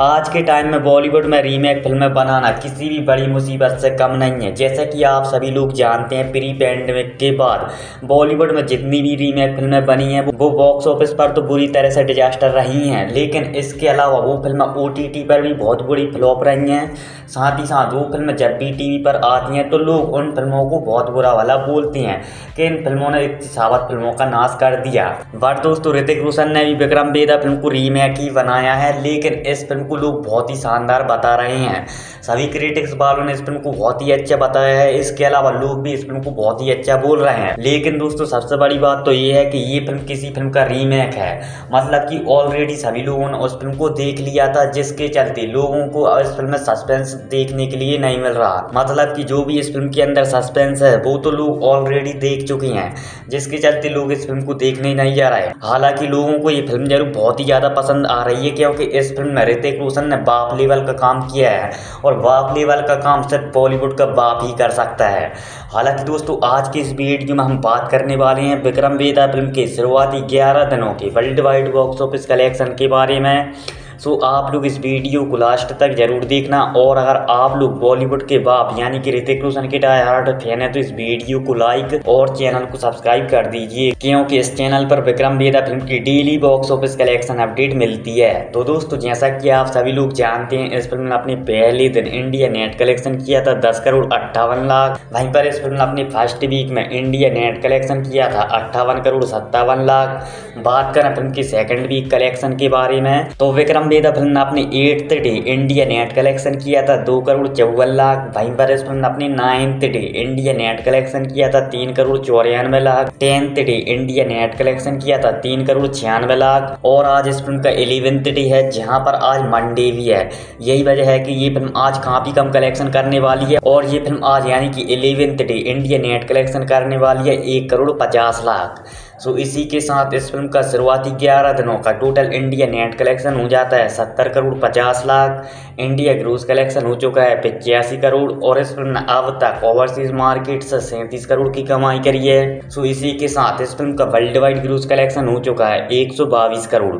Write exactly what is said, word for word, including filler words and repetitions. आज के टाइम में बॉलीवुड में रीमेक फिल्में बनाना किसी भी बड़ी मुसीबत से कम नहीं है। जैसे कि आप सभी लोग जानते हैं, प्री पैंडमिक के बाद बॉलीवुड में जितनी भी रीमेक फिल्में बनी हैं वो बॉक्स ऑफिस पर तो बुरी तरह से डिजास्टर रही हैं, लेकिन इसके अलावा वो फिल्में ओटीटी पर भी बहुत बुरी फ्लॉप रही हैं। साथ ही साथ वो फिल्में जब भी टी वी पर आती हैं तो लोग उन फिल्मों को बहुत बुरा भला बोलते हैं कि इन फिल्मों ने सावत फिल्मों का नाश कर दिया। बट दोस्तों, ऋतिक रोशन ने भी विक्रम वेधा फिल्म को रीमेक ही बनाया है, लेकिन इस फिल्म को लोग बहुत ही शानदार बता रहे हैं। सभी क्रिटिक्स वालों ने इस फिल्म को बहुत ही अच्छा बताया है। इसके अलावा लोग भी इस फिल्म को बहुत ही अच्छा बोल रहे हैं। लेकिन दोस्तों, सबसे बड़ी बात तो ये है कि ये फिल्म किसी फिल्म का रीमेक है, मतलब कि ऑलरेडी सभी लोगों ने उस फिल्म को देख लिया था, जिसके चलते लोगों को इस फिल्म में सस्पेंस देखने के लिए नहीं मिल रहा। मतलब कि जो भी इस फिल्म के अंदर सस्पेंस है वो तो लोग ऑलरेडी देख चुके हैं, जिसके चलते लोग इस फिल्म को देखने नहीं जा रहे। हालांकि लोगों को ये फिल्म जरूर बहुत ही ज़्यादा पसंद आ रही है, क्योंकि इस फिल्म में ऋतिक रोशन ने बाप लेवल का काम किया है, और बाप लेवल का काम सिर्फ बॉलीवुड का बाप ही कर सकता है। हालांकि दोस्तों, आज के इस वीडियो में हम बात करने वाले हैं विक्रम वेधा फिल्म के शुरुआती ग्यारह दिनों के world wide box office collection के बारे में। सो आप लोग इस वीडियो को लास्ट तक जरूर देखना, और अगर आप लोग बॉलीवुड के बाप यानी कि ऋतिक रोशन के डाई हार्ड फैन है तो इस वीडियो को लाइक और चैनल को सब्सक्राइब कर दीजिए, क्योंकि इस चैनल पर विक्रम वेधा फिल्म की daily box office collection update मिलती है। तो दोस्तों, जैसा कि आप सभी लोग जानते हैं, इस फिल्म ने अपने पहले दिन इंडिया नेट कलेक्शन किया था दस करोड़ अट्ठावन लाख। वहीं पर इस फिल्म ने अपने फर्स्ट वीक में इंडिया नेट कलेक्शन किया था अट्ठावन करोड़ सत्तावन लाख। बात करें फिल्म के सेकेंड वीक कलेक्शन के बारे में तो विक्रम वेधा फिल्म ने अपने eighth day India net collection किया था दो करोड़ चौवन लाख। वहीं पर इस फिल्म ने अपने ninth day India net collection किया था तीन करोड़ चौरानवे lakh. Tenth day India net collection किया था तीन करोड़ छियानवे लाख। और आज इस फिल्म का इलेवेंथ डे है, जहां पर आज मंडे भी है। यही वजह है कि ये फिल्म आज काफी कम कलेक्शन करने वाली है, और ये फिल्म आज यानी कि eleventh day India net collection करने वाली है एक करोड़ पचास लाख। सो so, इसी के साथ इस फिल्म का शुरुआती ग्यारह दिनों का टोटल इंडिया नेट कलेक्शन हो जाता है सत्तर करोड़ पचास लाख। इंडिया ग्रोस कलेक्शन हो चुका है पचासी करोड़, और इस फिल्म ने अब तक ओवरसीज मार्केट से सैंतीस करोड़ की कमाई करी है। सो so, इसी के साथ इस फिल्म का वर्ल्ड वाइड ग्रोस कलेक्शन हो चुका है एक सौ बाईस करोड़।